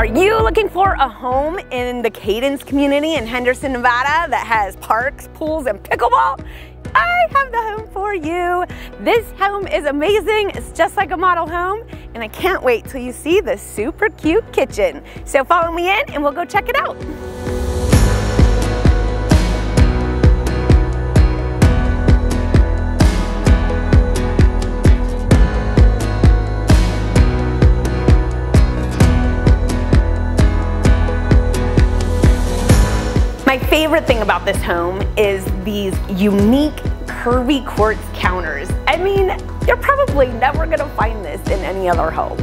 Are you looking for a home in the Cadence community in Henderson, Nevada that has parks, pools, and pickleball? I have the home for you. This home is amazing. It's just like a model home, and I can't wait till you see this super cute kitchen. So follow me in and we'll go check it out. My favorite thing about this home is these unique curvy quartz counters. I mean, you're probably never gonna find this in any other home.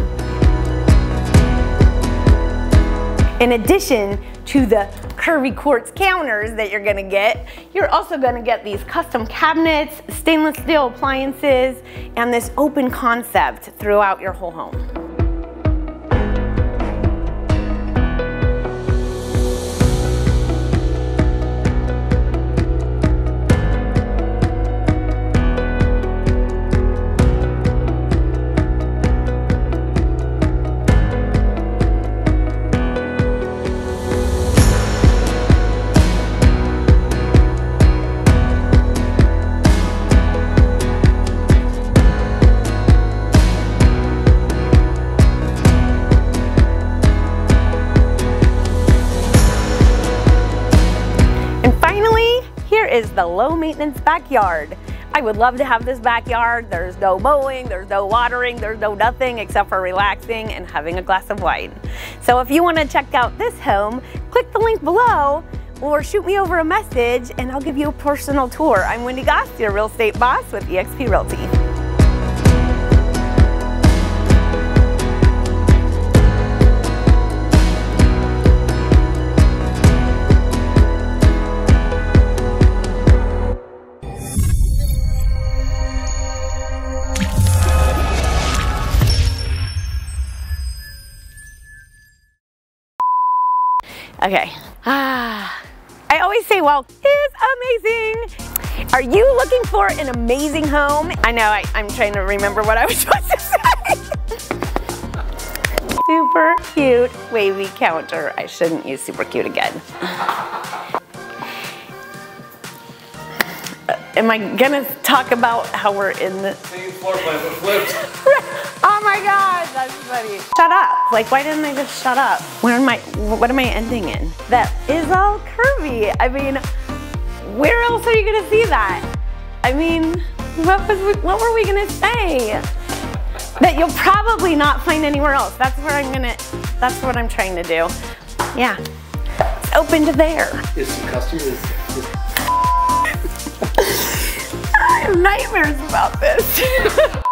In addition to the curvy quartz counters that you're gonna get, you're also gonna get these custom cabinets, stainless steel appliances, and this open concept throughout your whole home. Is the low maintenance backyard. I would love to have this backyard. There's no mowing, there's no watering, there's no nothing except for relaxing and having a glass of wine. So if you want to check out this home, click the link below or shoot me over a message and I'll give you a personal tour. I'm Windy Goss, your real estate boss with eXp Realty. Okay, I always say well is amazing. Are you looking for an amazing home? I know, I'm trying to remember what I was supposed to say. Super cute wavy counter. I shouldn't use super cute again. Am I gonna talk about how we're in the floor plan but flipped? Oh my God, that's funny. Shut up. Like, why didn't I just shut up? What am I ending in? That is all curvy. I mean, where else are you gonna see that? I mean, what were we gonna say? That you'll probably not find anywhere else. That's what I'm trying to do. Yeah, it's open to there. Is some customers? I have nightmares about this.